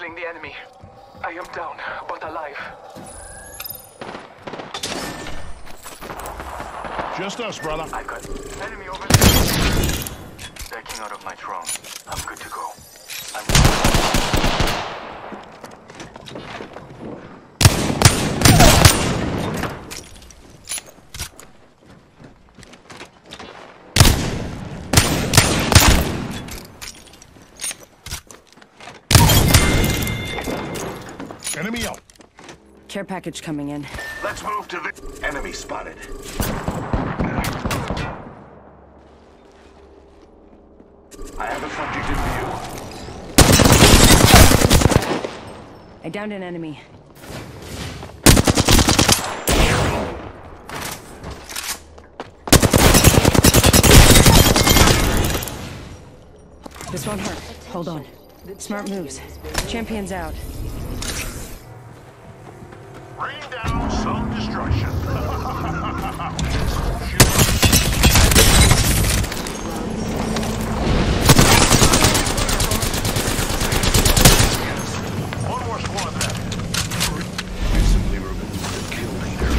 battling the enemy. I am down, but alive. Just us, brother. I've got enemy over there. Backing out of my drone. I'm good to go. Enemy out. Care package coming in. Let's move to the enemy spotted. I have a subject in view. I downed an enemy. This won't hurt. Hold on. Smart moves. Champions out. Bring down some destruction. One more squad left. Instantly removed the kill leader.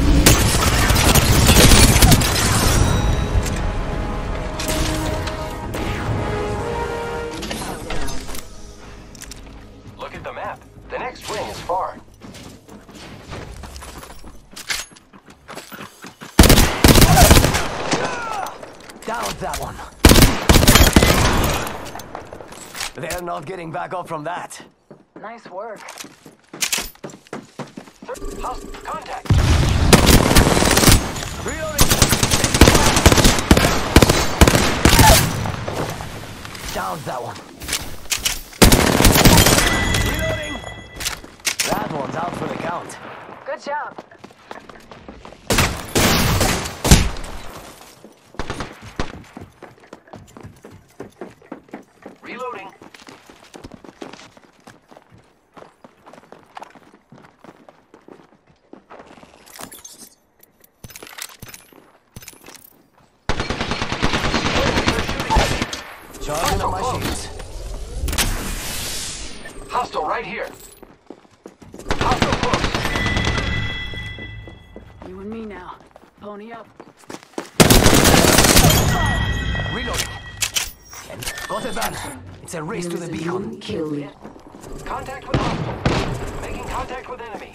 Look at the map. The next wing is far. That one. They're not getting back up from that. Nice work. House contact. Reloading. Down that one. Reloading. That one's out for the count. Good job. Reloading. Charging the machines. Hostile right here. Hostile close. You and me now. Pony up. Reloading. Got it done. It's a race to the beacon. Kill me. Contact with hostile. Making contact with enemy.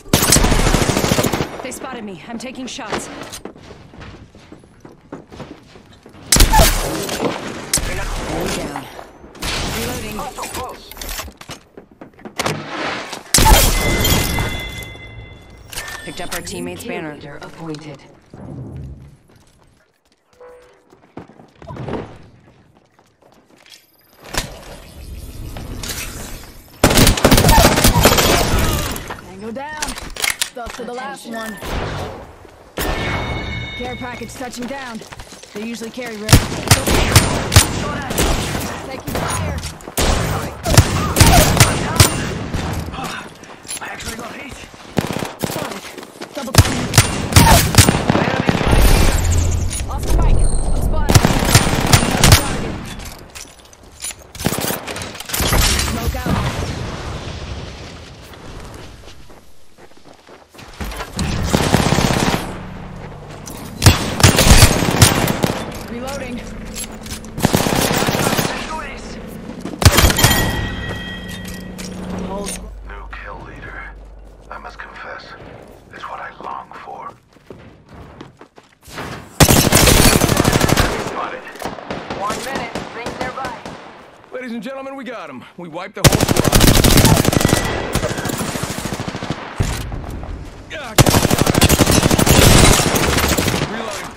They spotted me. I'm taking shots. One down. Reloading. Hostile close. Picked up our teammate's banner. Leader appointed. To the last one. Care package touching down. They usually carry rigs. Taking fire. I actually got hit. Spotted. Double time. Off the bike. I'm spotted. Smoke out. Ladies and gentlemen, we got him. We wiped the whole squad. Reloading.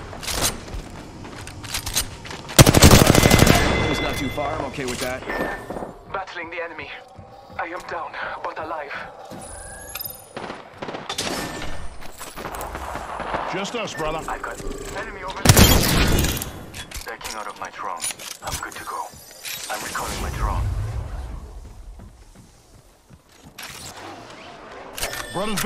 It was not too far. I'm okay with that. Battling the enemy. I am down, but alive. Just us, brother. I've got enemy over there. Backing out of my drone. I'm good to go. I'm recalling my drone. Brothers.